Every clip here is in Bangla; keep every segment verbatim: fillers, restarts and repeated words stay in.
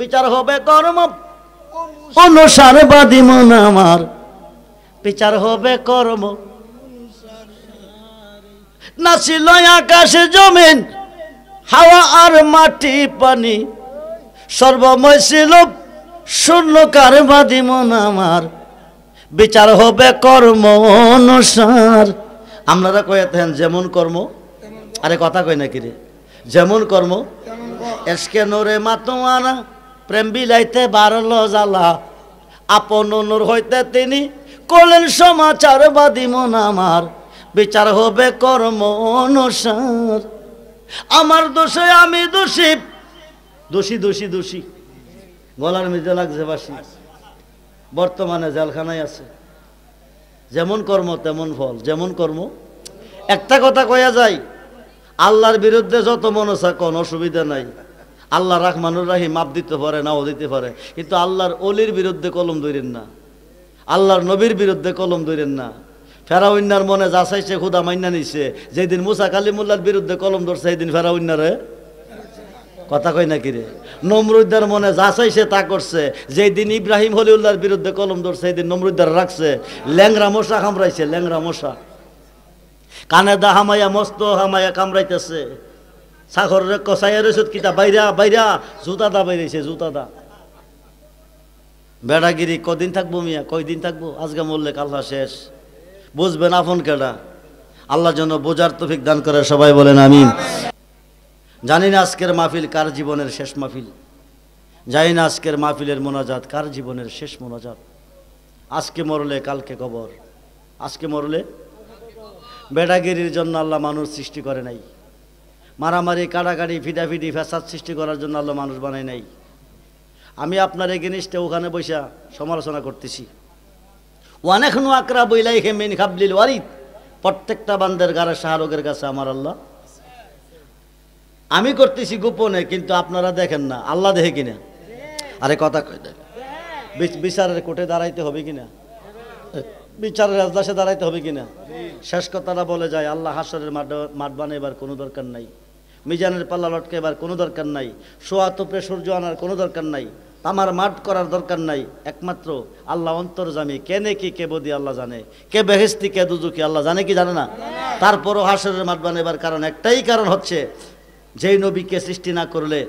বিচার হবে কর্ম অনুসারবাদী মন আমার, বিচার হবে কর্ম। না ছিল আকাশে জমিন, হাওয়া আর মাটি পানি, সর্বময় ছিল শূন্যকার বাদী মন আমার, বিচার হবে কর্ম অনুসার। আপনারা কয়েতেন যেমন কর্ম, আরে কথা কই না কিরে, যেমন কর্ম। এসকে নোরে মাতোয়ানা প্রেম বিলাইতে বারল জ্বালা, আপন নূর হইতে তিনি করলেন সমাচার বাদী মন আমার, বিচার হবে কর্ম অনুসার। আমার দোষে আমি দোষী, দোষী দোষী দোষী গলার মধ্যে লাগছে বাসি, বর্তমানে জেলখানায় আছে। যেমন কর্ম তেমন ফল, যেমন কর্ম। একটা কথা কয়া যায়, আল্লাহর বিরুদ্ধে যত মনসা কোন অসুবিধা নাই, আল্লাহ রাহমানুর রাহিম মাপ দিতে পারে, নাও দিতে পারে, কিন্তু আল্লাহর অলির বিরুদ্ধে কলম ধরেন না, আল্লাহর নবীর বিরুদ্ধে কলম ধরেন না। ফেরাউন্নার মনে যা চাইছে খুদা মাইনা নিছে, যেদিন মুসা কালিমুল্লাহর বিরুদ্ধে কলম ধরছে সেদিন ফেরাউন্নারে, কথা কই না কিরে। নমরুদ্দার মনে যা চাইছে তা করছে, যেদিন ইব্রাহিম হলিউল্লাহর বিরুদ্ধে কলম ধরছে সেদিন নমরুদ্দার রাখছে, ল্যাংরা মশা কামড়াইছে, ল্যাংরা মশা কানে দা হামায়া মস্ত হামায়া কামড়াইতেছে, সাগর রে কসাইয়া রসুদ কিতা বাইরা বাইরা জুতা দা বাইরেছে, জুতা দা বেড়াগিরি। কদিন থাকবো মিয়া, কয়দিন থাকবো, আজকে মরলে কাল্লা শেষ। বুঝবেন আপন কেডা, আল্লাহ যেন বোঝার তৌফিক দান করে, সবাই বলেন আমিন। জানি না আজকের মাহফিল কার জীবনের শেষ মাহফিল, জানি না আজকের মাহফিলের মোনাজাত কার জীবনের শেষ মোনাজাত। আজকে মরলে কালকে কবর, আজকে মরলে। বেড়াগিরির জন্য আল্লাহ মানুষ সৃষ্টি করে নাই, মারামারি কাড়াকাড়ি ফিটাফিটি ফ্যাসাদ সৃষ্টি করার জন্য আল্লাহ মানুষ বানায় নাই। আমি আপনার এই জিনিসটা ওখানে বৈশা সমালোচনা করতেছি। অনেক নু আকরা বইলাই হে মিন হাবলিল ওয়ারিদ, প্রত্যেকটা বান্দার গারা শাহরুখের কাছে আমার আল্লাহ। আমি করতেছি গোপনে, কিন্তু আপনারা দেখেন না, আল্লাহ দেখে কিনা। আরে কথা কই না, বিচারের কোর্টে দাঁড়াইতে হবে কিনা, বিচারের রাজদাসে দাঁড়াইতে হবে কিনা। শেষ কথাটা বলে যায়, আল্লাহ হাসরের মাঠ বানায় এবার কোনো দরকার নাই, মিজানের পাল্লা লটকে এবার কোনো দরকার নাই, সোয়া তোপে সূর্য আনার কোনো দরকার নাই, আমার মাঠ করার দরকার নাই। একমাত্র আল্লাহ অন্তর্জামী, কে নেকি কে বদি আল্লাহ জানে, কে বেহেস্তি কে দুজুকি আল্লাহ জানে কি জানে না। তারপরও হাসরের মাঠ বানাইবার কারণ একটাই, কারণ হচ্ছে যেই নবীকে সৃষ্টি না করলে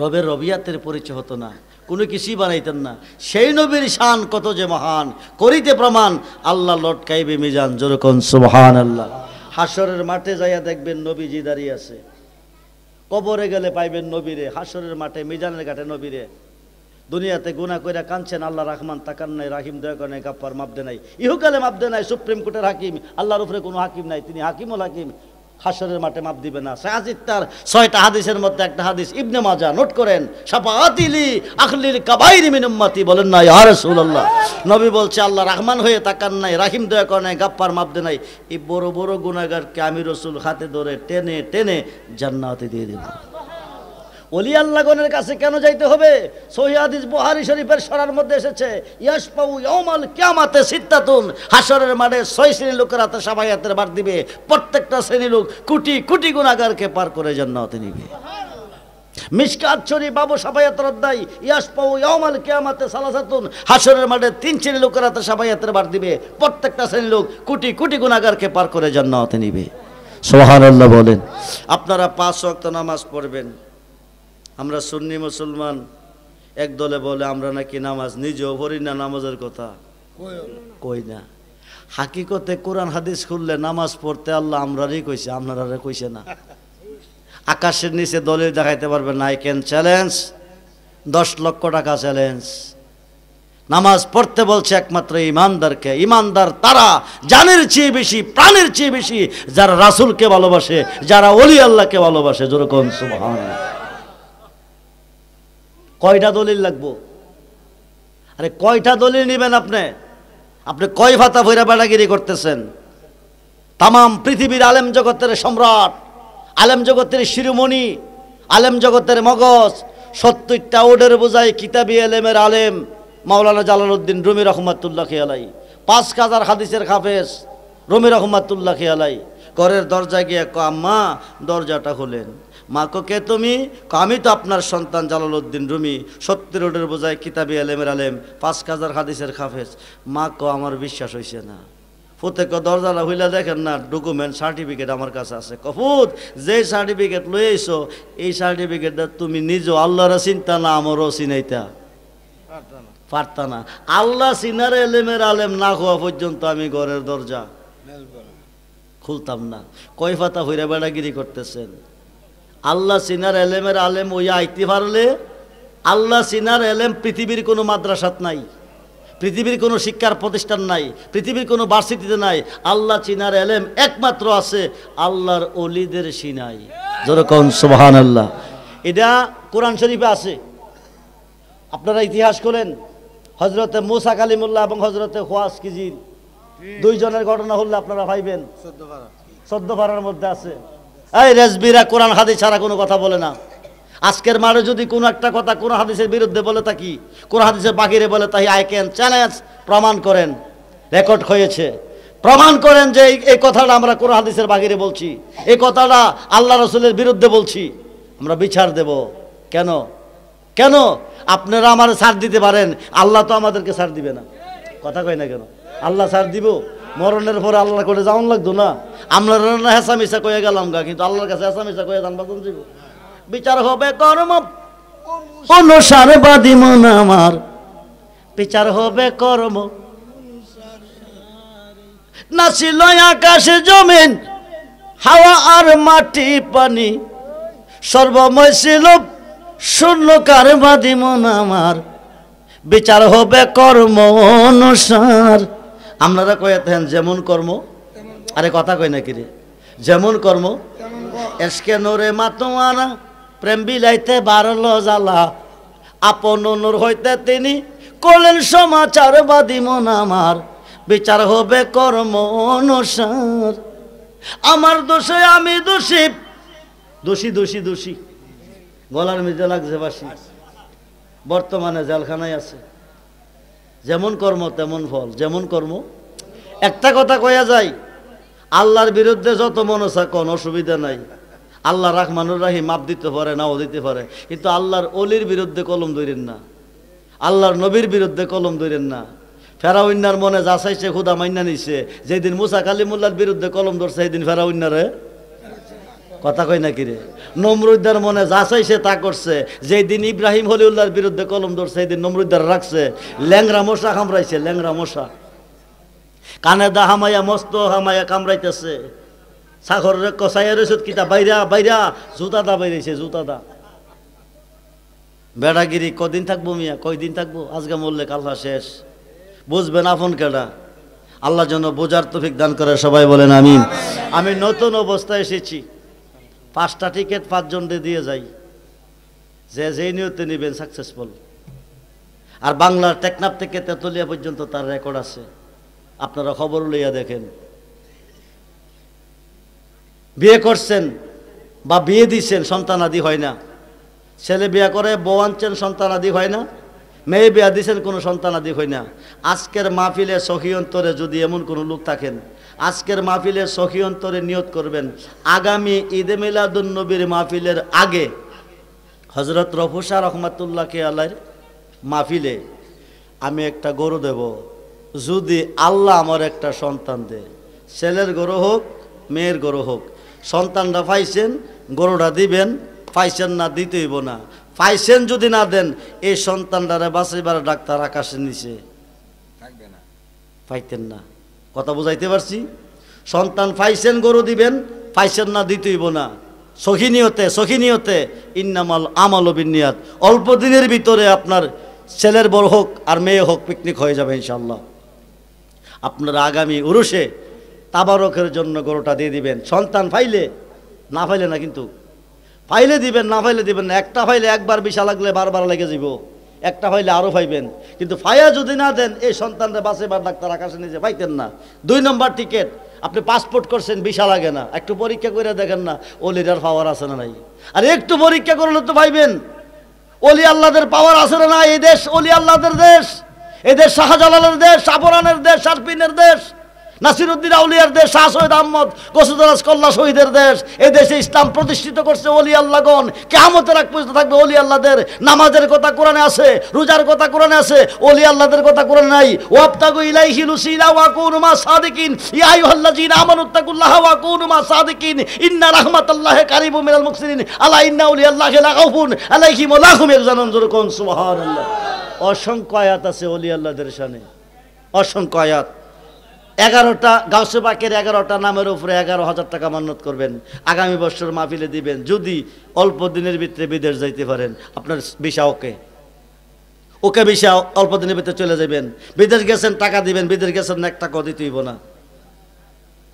রবের রবিয়াতের পরিচয় হতো না, কোনো কিছুই বানাইতেন না। সেই নবীর শান কত যে মহান, করিতে প্রমাণ আল্লাহ লটকাইবে মিজান, যেরকম সুবহানাল্লাহ। হাসরের মাঠে যাইয়া দেখবেন নবীজি দাঁড়িয়ে আছে, কবরে গেলে পাইবেন নবীরে, হাসরের মাঠে মিজানের ঘাটে নবীরে। দুনিয়াতে গুনাহ কইরা কাঁদছেন, আল্লাহ রহমান তাকান নাই, রাহিম দয়া করে নাই, গাফফার মাপ দেন নাই, ইহুকালে মাপ দেন নাই। সুপ্রিম কোর্টের হাকিম, আল্লাহর উপরে কোনো হাকিম নাই, তিনি হাকিমুল হাকিম, হাসরের মাঠে মাপ দিবে না। সাজিদ তার ছয়টা হাদিসের মধ্যে একটা হাদিস ইবনে মাজা নোট করেন, শাফাআতিলি আখলিল কাবাইর মিন উম্মতি, বলেন না ইয়া রাসূলুল্লাহ। নবী বলছে আল্লাহ রহমান হয়ে তাকান নাই, রাহিম দয়া করে নাই, গাফফার মাপ দেন নাই, এই বড় বড় গুনাহগারকে আমি রাসূল হাতে ধরে টেনে টেনে জান্নাতে দিয়ে দেব। ওলি আল্লাহগণের কাছে কেন যাইতে হবে? সহিহ হাদিস বুখারী শরীফের সরার মধ্যে এসেছে, ইয়াশফাউ ইয়াউমাল কিয়ামাতে সিত্তাতুন, হাসরের মাঠে ছয় শ্রেণীর লোকেরা তা সাফায়াতের ভার দিবে, প্রত্যেকটা শ্রেণীর লোক কোটি কোটি গুনাহগারকে পার করে জান্নাতে নিবে। মিশকাত শরীফ বাবু সাফায়াতের অধ্যায়, ইয়াশফাউ ইয়াউমাল কিয়ামাতে সালাসাতুন, হাসরের মাঠে তিন শ্রেণীর লোকেরা তা সাফায়াতের ভার দিবে, প্রত্যেকটা শ্রেণীর লোক কোটি কোটি গুনাহগারকে পার করে জান্নাতে নিবে। সুবহানাল্লাহ বলেন। আপনারা পাঁচ ওয়াক্ত নামাজ পড়বেন। আমরা সুন্নি মুসলমান, এক দলে বলে আমরা নাকি নামাজ নিজেও পড়ি না, নামাজের কথা কই না। হাকিকতে কোরআন হাদিস খুললে নামাজ পড়তে আল্লাহ আমরারই কইছে, আপনারা কইছে না। আকাশের নিচে দলিল দেখাইতে পারবে না, আই ক্যান চ্যালেঞ্জ, দশ লক্ষ টাকা চ্যালেঞ্জ। নামাজ পড়তে বলছে একমাত্র ইমানদারকে, ইমানদার তারা জানের চেয়ে বেশি, প্রাণের চেয়ে বেশি যারা রাসূলকে ভালোবাসে, যারা ওলি আল্লাহকে ভালোবাসে, যেরকম সুবহানাল্লাহ। কয়টা দলিল লাগবো? আরে কয়টা দলিল নেবেন আপনি? আপনি কয় ভাতা ভৈরা বেড়াগিরি করতেছেন? তামাম পৃথিবীর আলেম জগতের সম্রাট, আলেম জগতের শিরোমণি, আলেম জগতের মগজ, সত্তরটা ওডের বোঝায় কিতাবি আলেমের আলেম মাওলানা জালালউদ্দিন রুমি রহমাতুল্লাহ আলাই, পাঁচ হাজার হাদিসের হাফেজ রুমি রহমাতুল্লাহ আলাই, ঘরের দরজায় গিয়ে কো আম্মা দরজাটা খোলেন, মা কে তুমি? আমি তো আপনার সন্তান জালালউদ্দিন রুমি, সত্যি রোডের বোঝায় কিতাবি আলেমের আলেম, পাঁচ হাজার হাদিসের হাফেজ। মা ক আমার বিশ্বাস হয়েছে না, প্রত্যেক দরজালা হইলা দেখেন না ডকুমেন্ট সার্টিফিকেট আমার কাছে আছে। কফুত যে সার্টিফিকেট লই আইছো এই সার্টিফিকেটটা তুমি নিজেও আল্লাহর চিন্তা না আমারও চিনাইতা পারতা না। আল্লাহ চিনার এলেমের আলেম না হওয়া পর্যন্ত আমি ঘরের দরজা খুলতাম না। কয় পাতা হইরা বেড়াগিরি করতেছেন? আল্লাহ চিনার এলেমের আলেম ওই আইতে পারলে, আল্লাহ চিনার এলেম পৃথিবীর কোনো মাদ্রাসাত নাই, পৃথিবীর কোনো শিক্ষার প্রতিষ্ঠান নাই, পৃথিবীর কোনো ভার্সিটিতে নাই। আল্লাহ চিনার এলেম একমাত্র আছে আল্লাহর ওলিদের সিনাই। যেরকম সুবহানাল্লাহ, এটা কোরআন শরীফে আছে। আপনারা ইতিহাস করেন, হজরতে মুসা কালিমুল্লাহ এবং হজরতে খোয়াস কিজির দুইজনের ঘটনা হলে আপনারা ভাইবেন। চোদ্দ পারার মধ্যে আছে। এই রেজবিরা কোরআন হাদিস ছাড়া কোনো কথা বলে না। আজকের মারে যদি কোনো একটা কথা কোরআন হাদিসের বিরুদ্ধে বলে থাকি, কোরআন হাদিসের বাহিরে বলে থাকি, আই ক্যান চ্যালেঞ্জ, প্রমাণ করেন, রেকর্ড হয়েছে, প্রমাণ করেন যে এই কথাটা আমরা কোরআন হাদিসের বাহিরে বলছি, এই কথাটা আল্লাহ রসুলের বিরুদ্ধে বলছি। আমরা বিচার দেব। কেন কেন আপনারা আমার ছাড় দিতে পারেন, আল্লাহ তো আমাদেরকে ছাড় দিবে না। কথা কয় না কেন? আল্লাহ ছাড় দিব? মরণের পরে আল্লাহ করে যাওন লাগতো না। আমরা না হেসা মিশা কয়ে গেলাম গা, কিন্তু আল্লাহর কাছে হেসা মিশা কয়ে যান বাদন দিব। বিচার হবে কর্ম অনুসারবাদী মন আমার, বিচার হবে কর্ম না। ছিল আকাশে জমিন, হাওয়া আর মাটি পানি, সর্বময় ছিল শূন্য কারবাদী মন আমার, বিচার হবে কর্ম অনুসার। আপনারা কয়েতেন যেমন কর্ম, আরে কথা কই না কিরে, যেমন কর্ম। এসকে নোরে মাতোয়ানা প্রেম বিলাইতে বারল জালা, আপন নোর হইতে তিনি করলেন সমাচারবাদী মন আমার, বিচার হবে কর্ম অনুসার। আমার দোষে আমি দোষী, দোষী দোষী দোষী। গলার মধ্যে লাগছে বাসি। বর্তমানে জেলখানায় আছে। যেমন কর্ম তেমন ফল। যেমন কর্ম। একটা কথা কয়া যায়, আল্লাহর বিরুদ্ধে যত মনসা কোন অসুবিধা নাই, আল্লাহ রহমানুর রহিম মাপ দিতে পারে, নাও দিতে পারে। কিন্তু আল্লাহর অলির বিরুদ্ধে কলম ধরেন না, আল্লাহর নবীর বিরুদ্ধে কলম ধরেন না। ফেরাউন্নার মনে যা চাইছে খুদা মাইনা নিছে। যেদিন মুসা কালিমুল্লাহর বিরুদ্ধে কলম ধরছে সেদিন ফেরাউন্নারে, কথা কই না কিরে, নমরুদ্দার মনে যা চাইছে তা করছে। যেদিন ইব্রাহিম হলিউল্লাহর বিরুদ্ধে কলম ধরছে সেদিন নমরুদ্দার রাখছে, ল্যাংরা মশা কামড়াইছে, ল্যাংরা মশা কানে দা হামায়া মস্ত হামায়া কামড়াইতেছে। সাগর রে কসাইয়া রসুদ কিতা বাইরা বাইরা, জুতা দা বাইরেছে, জুতা দা। বেড়াগিরি কদিন থাকবো মিয়া, কয়দিন থাকবো? আজকে মরলে কাল্লা শেষ। বুঝবেন আপন কেডা। আল্লাহ যেন বোঝার তৌফিক দান করে, সবাই বলেন আমিন। আমি নতুন অবস্থায় এসেছি, পাঁচটা টিকিট পাঁচজনকে দিয়ে যাই, যে যেই নিয়তে নেবেন সাকসেসফুল। আর বাংলার টেকনাফ থেকে তেঁতুলিয়া পর্যন্ত তার রেকর্ড আছে, আপনারা খবর লইয়া দেখেন। বিয়ে করছেন বা বিয়ে দিচ্ছেন, সন্তানাদি হয় না। ছেলে বিয়ে করে, বউ আনছেন, সন্তানাদি হয় না। মেয়ে বিয়ে দিচ্ছেন, কোনো সন্তানাদি হয় না। আজকের মাহফিলে সখী অন্তরে যদি এমন কোনো লোক থাকেন, আজকের মাহফিলের সখী অন্তরে নিয়ত করবেন, আগামী ঈদে মিলাদুন নবীর মাহফিলের আগে হজরত রফুসা রহমাতুল্লাহকে আল্লাহর মাহফিলে আমি একটা গরু দেব, যদি আল্লাহ আমার একটা সন্তান দেয়। ছেলের গরু হোক মেয়ের গরু হোক, সন্তানরা পাইছেন, গরুটা দিবেন, পাইছেন না দিতেইব না। পাইছেন যদি না দেন, এই সন্তানটারে বাঁচাইবার ডাক্তার আকাশের নিচে থাকবে না, পাইতেন না। কথা বুঝাইতে পারছি? সন্তান পাইছেন গরু দিবেন, পাইছেন না দিতেইব না। সখী নিয়তে, সখী নিয়তে, ইন্নামাল আমাল বিনিয়াত। অল্প দিনের ভিতরে আপনার ছেলের বড় হোক আর মেয়ে হোক পিকনিক হয়ে যাবে ইনশাল্লাহ। আপনারা আগামী উরুষে তাবারকের জন্য গরুটা দিয়ে দিবেন। সন্তান পাইলে, না পাইলে না, কিন্তু পাইলে দিবেন, না পাইলে দিবেন না। একটা পাইলে একবার বিশা লাগলে বারবার লেগে যাব, একটা হইলে আরও পাইবেন। কিন্তু ফায়া যদি না দেন, এই সন্তানরা বাসে বা ডাক্তার আকাশে নিজে পাইতেন না। দুই নম্বর টিকিট, আপনি পাসপোর্ট করছেন, ভিসা লাগে না। একটু পরীক্ষা করে দেখেন না অলিরার পাওয়ার আছে না নাই। আর একটু পরীক্ষা করলে তো পাইবেন অলি আল্লাহদের পাওয়ার আছে না নাই। এই দেশ অলি আল্লাহদের দেশ, এদের শাহজালালের দেশ, সাবরানের দেশ, সারপিনের দেশ। নাসিরউদ্দিন আউলিয়ার দেশ, শাহ সৈয়দ আহমদ গসুদারাজ কল্লা শহীদের দেশ। এই দেশে ইসলাম প্রতিষ্ঠিত করছে ওলি আল্লাহগণ। কিয়ামতের আগ পর্যন্ত থাকবে ওলি আল্লাহদের। নামাজের কথা কোরআনে আছে, রোজার কথা কোরআনে আছে, ওলি আল্লাহদের কথা কোরআনে নাই। ওয়াবতাগু ইলাইহিল উসিলা ওয়া কুনু মা সাদিকিন, ইয়া আইয়ুহাল্লাযীনা আমানুত্তাকুল্লাহ ওয়া কুনু মা সাদিকিন, ইন্না রাহমাতাল্লাহি কারীবুম মিনাল মুহসিনিন, আলা ইন্না আউলিয়াল্লাহি লা খাউফুন আলাইহিম ওয়া লা হুম ইয়াহজানুন। যুরকুন সুবহানাল্লাহ। অসংখ্য আয়াত আছে ওলি আল্লাহদের শানে, অসংখ্য আয়াত। এগারোটা গাউসে পাকের এগারোটা নামের উপরে এগারো হাজার টাকা মান্নত করবেন, আগামী বছর মাহফিলে দিবেন, যদি অল্প দিনের ভিতরে বিদেশ যাইতে পারেন। আপনার ভিসা ওকে, ওকে ভিসা, অল্প দিনের ভিতরে চলে যাবেন। বিদেশ গেছেন টাকা দিবেন, বিদেশ গেছেন এক টাকা দিতেই না।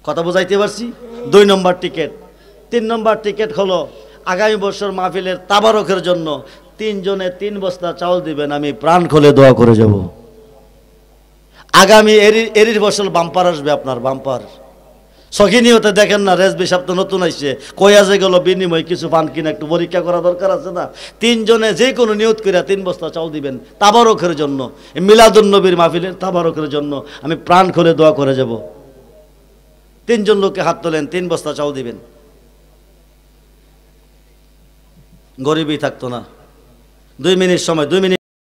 কথা বোঝাইতে পারছি? দুই নম্বর টিকিট। তিন নম্বর টিকিট হলো আগামী বছর মাহফিলের তাবারকের জন্য তিনজনে তিন বস্তা চাউল দিবেন, আমি প্রাণ খুলে দোয়া করে যাব। আগামী এরি এরির বছর বাম্পার আসবে, আপনার বাম্পার সখিনীয়তে দেখেন না, রেজবি সপ্তাহ নতুন আসছে, কয়াজে গেল বিনিময় কিছু পান কিনা একটু পরীক্ষা করা দরকার আছে না। তিনজনে যে কোনো নিয়ত করিয়া তিন বস্তা চাল দিবেন তাবারকের জন্য, মিলাদুন নবীর মাহফিলের তাবারকের জন্য, আমি প্রাণ খুলে দোয়া করে যাব। তিনজন লোককে হাত তোলেন, তিন বস্তা চাল দিবেন, গরিবই থাকতো না। দুই মিনিট সময়, দুই মিনিট।